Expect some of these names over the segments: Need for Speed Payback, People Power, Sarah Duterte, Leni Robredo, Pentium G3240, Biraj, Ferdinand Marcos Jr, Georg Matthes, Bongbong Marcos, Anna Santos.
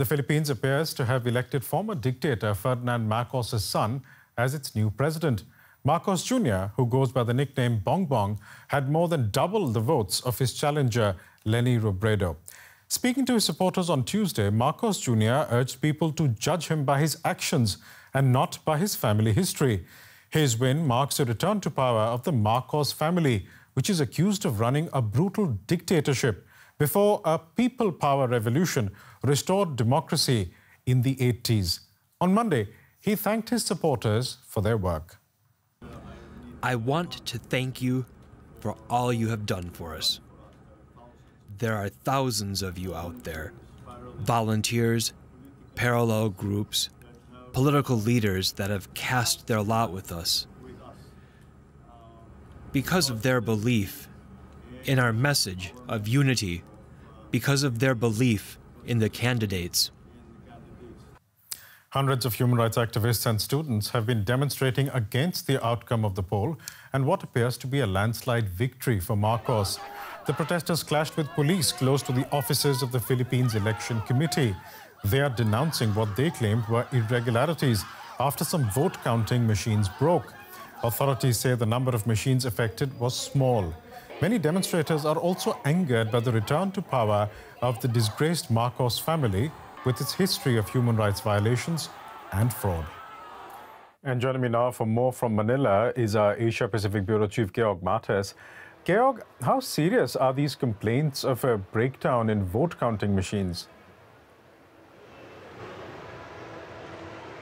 The Philippines appears to have elected former dictator Ferdinand Marcos' son as its new president. Marcos Jr, who goes by the nickname Bongbong, had more than double the votes of his challenger, Leni Robredo. Speaking to his supporters on Tuesday, Marcos Jr urged people to judge him by his actions and not by his family history. His win marks a return to power of the Marcos family, which is accused of running a brutal dictatorship before a people power revolution restored democracy in the 80s. On Monday, he thanked his supporters for their work. I want to thank you for all you have done for us. There are thousands of you out there, volunteers, parallel groups, political leaders that have cast their lot with us. Because of their belief in our message of unity, because of their belief in the candidates. Hundreds of human rights activists and students have been demonstrating against the outcome of the poll and what appears to be a landslide victory for Marcos. The protesters clashed with police close to the offices of the Philippines Election Committee. They are denouncing what they claimed were irregularities after some vote counting machines broke. Authorities say the number of machines affected was small. Many demonstrators are also angered by the return to power of the disgraced Marcos family, with its history of human rights violations and fraud. And joining me now for more from Manila is our Asia Pacific Bureau Chief, Georg Matthes. Georg, how serious are these complaints of a breakdown in vote counting machines?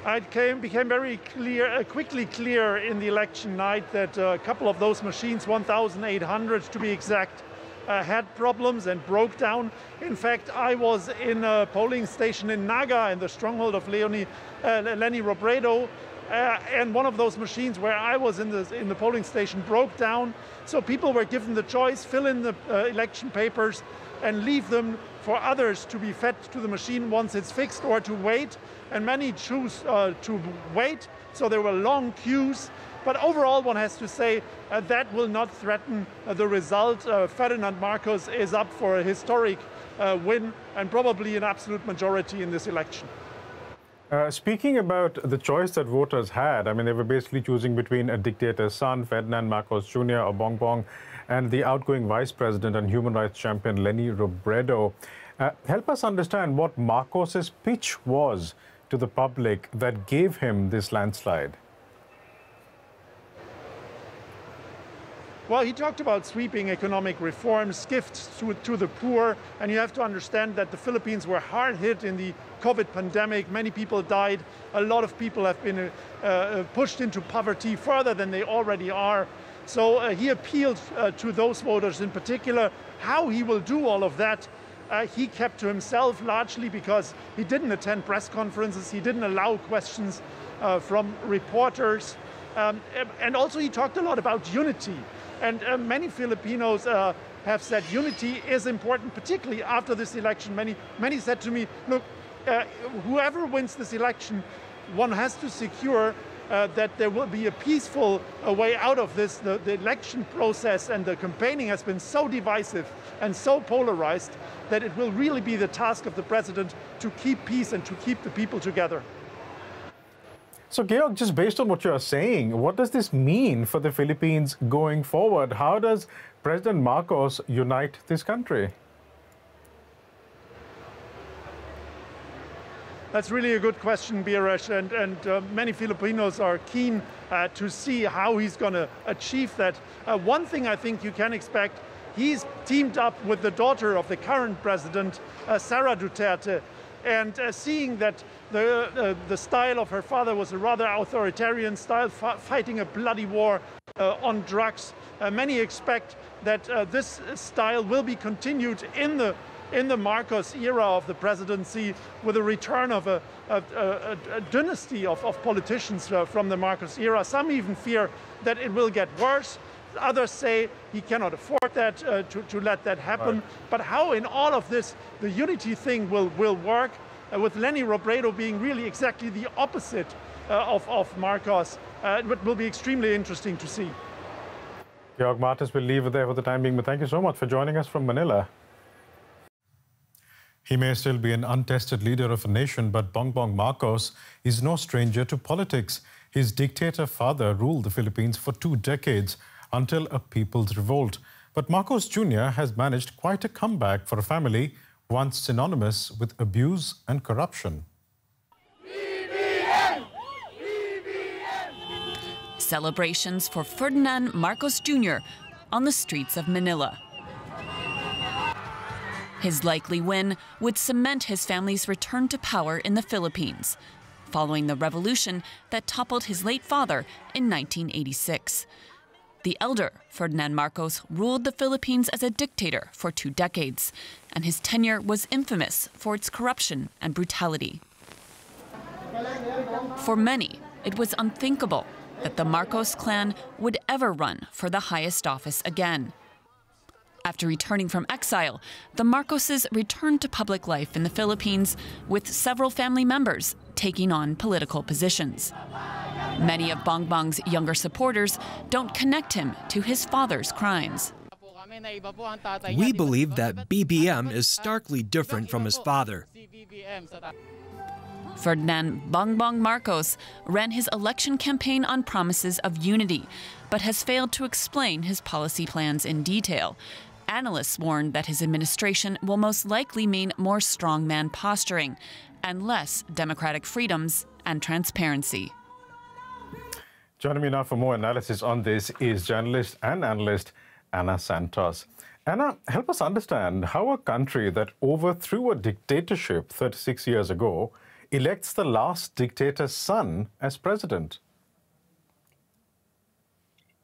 It became very clear, quickly clear in the election night that a couple of those machines, 1,800 to be exact, had problems and broke down. In fact, I was in a polling station in Naga, in the stronghold of Leni Robredo, and one of those machines where I was in the polling station broke down. So people were given the choice, fill in the election papers and leave them for others to be fed to the machine once it's fixed, or to wait. And many choose to wait, so there were long queues. But overall, one has to say that will not threaten the result. Ferdinand Marcos is up for a historic win and probably an absolute majority in this election. Speaking about the choice that voters had, I mean, they were basically choosing between a dictator's son, Ferdinand Marcos Jr. or Bongbong, and the outgoing vice president and human rights champion, Leni Robredo. Help us understand what Marcos's pitch was to the public that gave him this landslide. Well, he talked about sweeping economic reforms, gifts to the poor, and you have to understand that the Philippines were hard hit in the COVID pandemic. Many people died. A lot of people have been pushed into poverty further than they already are. So he appealed to those voters in particular. How he will do all of that, he kept to himself largely because he didn't attend press conferences. He didn't allow questions from reporters. And also he talked a lot about unity. And many Filipinos have said unity is important, particularly after this election. Many said to me, look, whoever wins this election, one has to secure that there will be a peaceful way out of this. The election process and the campaigning has been so divisive and so polarized that it will really be the task of the president to keep peace and to keep the people together. So, Georg, just based on what you are saying, what does this mean for the Philippines going forward? How does President Marcos unite this country? That's really a good question, Biraj, and many Filipinos are keen to see how he's going to achieve that. One thing I think you can expect, he's teamed up with the daughter of the current president, Sarah Duterte. And seeing that the style of her father was a rather authoritarian style, fighting a bloody war on drugs, many expect that this style will be continued in the Marcos era of the presidency, with a return of a dynasty of politicians from the Marcos era. Some even fear that it will get worse. Others say he cannot afford that to let that happen. Right. But how in all of this the unity thing will work, with Leni Robredo being really exactly the opposite of Marcos, it will be extremely interesting to see. Georg Matthes, will leave it there for the time being, but thank you so much for joining us from Manila. He may still be an untested leader of a nation, but Bongbong Marcos is no stranger to politics. His dictator father ruled the Philippines for 2 decades until a people's revolt. But Marcos Jr. has managed quite a comeback for a family once synonymous with abuse and corruption. Celebrations for Ferdinand Marcos Jr. on the streets of Manila. His likely win would cement his family's return to power in the Philippines, following the revolution that toppled his late father in 1986. The elder, Ferdinand Marcos, ruled the Philippines as a dictator for 2 decades, and his tenure was infamous for its corruption and brutality. For many, it was unthinkable that the Marcos clan would ever run for the highest office again. After returning from exile, the Marcoses returned to public life in the Philippines, with several family members taking on political positions. Many of Bongbong's younger supporters don't connect him to his father's crimes. We believe that BBM is starkly different from his father. Ferdinand Bongbong Marcos ran his election campaign on promises of unity, but has failed to explain his policy plans in detail. Analysts warn that his administration will most likely mean more strongman posturing and less democratic freedoms and transparency. Joining me now for more analysis on this is journalist and analyst Anna Santos. Anna, help us understand how a country that overthrew a dictatorship 36 years ago elects the last dictator's son as president.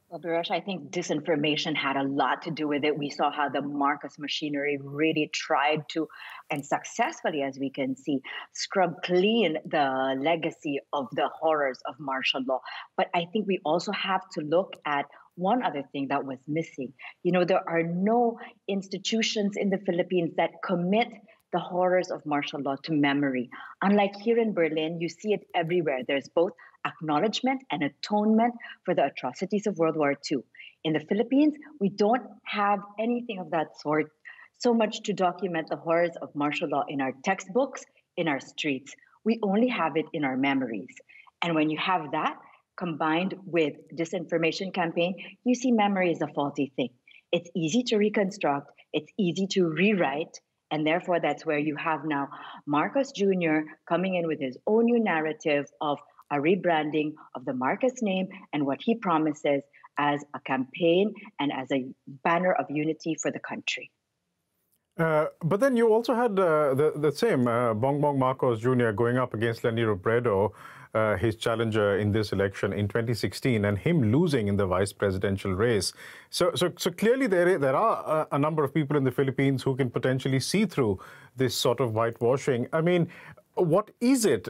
Well, Birash, I think disinformation had a lot to do with it. We saw how the Marcos machinery really tried to, and successfully, as we can see, scrub clean the legacy of the horrors of martial law. But I think we also have to look at one other thing that was missing. You know, there are no institutions in the Philippines that commit the horrors of martial law to memory. Unlike here in Berlin, you see it everywhere. There's both acknowledgement and atonement for the atrocities of World War II. In the Philippines, we don't have anything of that sort, so much to document the horrors of martial law in our textbooks, in our streets. We only have it in our memories. And when you have that combined with disinformation campaign, you see memory is a faulty thing. It's easy to reconstruct, it's easy to rewrite, and therefore that's where you have now Marcos Jr. coming in with his own new narrative of a rebranding of the Marcos name and what he promises as a campaign and as a banner of unity for the country. But then you also had the same Bongbong Marcos Jr. going up against Leni Robredo, his challenger in this election in 2016, and him losing in the vice presidential race. So clearly there are a number of people in the Philippines who can potentially see through this sort of whitewashing. I mean, what is it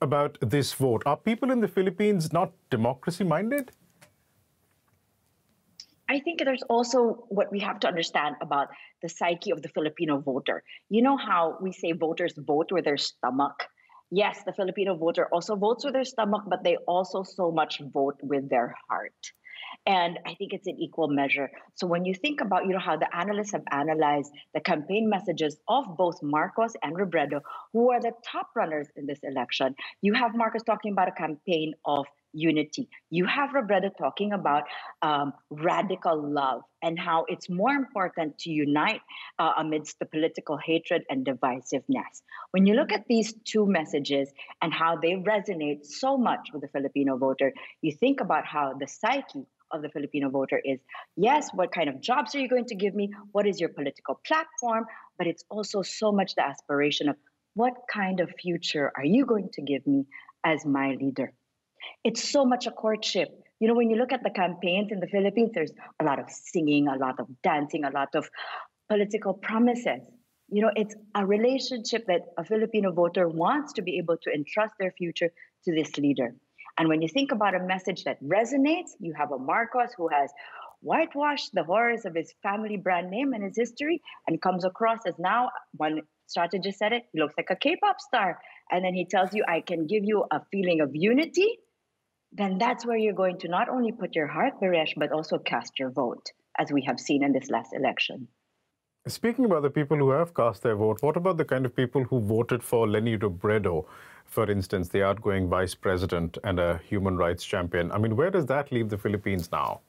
about this vote? Are people in the Philippines not democracy-minded? I think there's also what we have to understand about the psyche of the Filipino voter. You know how we say voters vote with their stomach? Yes, the Filipino voter also votes with their stomach, but they also so much vote with their heart. And I think it's in equal measure. So when you think about, you know, how the analysts have analyzed the campaign messages of both Marcos and Robredo, who are the top runners in this election, you have Marcos talking about a campaign of unity. You have Robredo talking about radical love and how it's more important to unite amidst the political hatred and divisiveness. When you look at these two messages and how they resonate so much with the Filipino voter, you think about how the psyche of the Filipino voter is, yes, what kind of jobs are you going to give me? What is your political platform? But it's also so much the aspiration of what kind of future are you going to give me as my leader? It's so much a courtship. You know, when you look at the campaigns in the Philippines, there's a lot of singing, a lot of dancing, a lot of political promises. You know, it's a relationship that a Filipino voter wants to be able to entrust their future to this leader. And when you think about a message that resonates, you have a Marcos who has whitewashed the horrors of his family brand name and his history and comes across as, now, one strategist said it, he looks like a K-pop star. And then he tells you, I can give you a feeling of unity. Then that's where you're going to not only put your heart, Birash, but also cast your vote, as we have seen in this last election. Speaking about the people who have cast their vote, what about the kind of people who voted for Leni Robredo, for instance, the outgoing vice president and a human rights champion? I mean, where does that leave the Philippines now?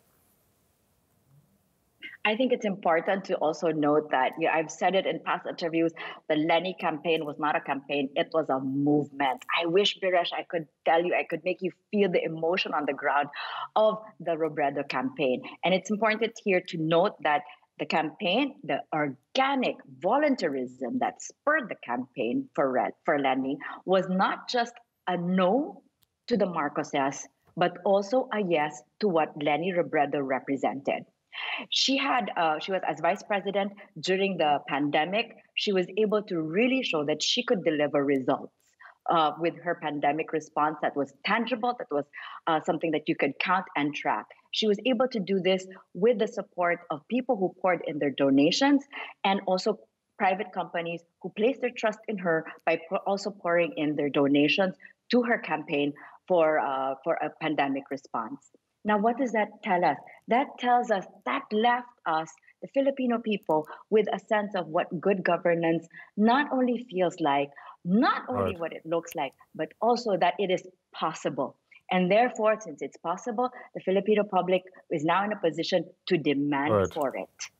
I think it's important to also note that, you know, I've said it in past interviews, the Leni campaign was not a campaign, it was a movement. I wish, Biresh, I could tell you, I could make you feel the emotion on the ground of the Robredo campaign. And it's important here to note that the campaign, the organic voluntarism that spurred the campaign for Leni was not just a no to the Marcoses, but also a yes to what Leni Robredo represented. She was as vice president during the pandemic. She was able to really show that she could deliver results with her pandemic response that was tangible, that was something that you could count and track. She was able to do this with the support of people who poured in their donations and also private companies who placed their trust in her by also pouring in their donations to her campaign for a pandemic response. Now, what does that tell us? That tells us, that left us, the Filipino people, with a sense of what good governance not only feels like, not only what it looks like, but also that it is possible. And therefore, since it's possible, the Filipino public is now in a position to demand for it.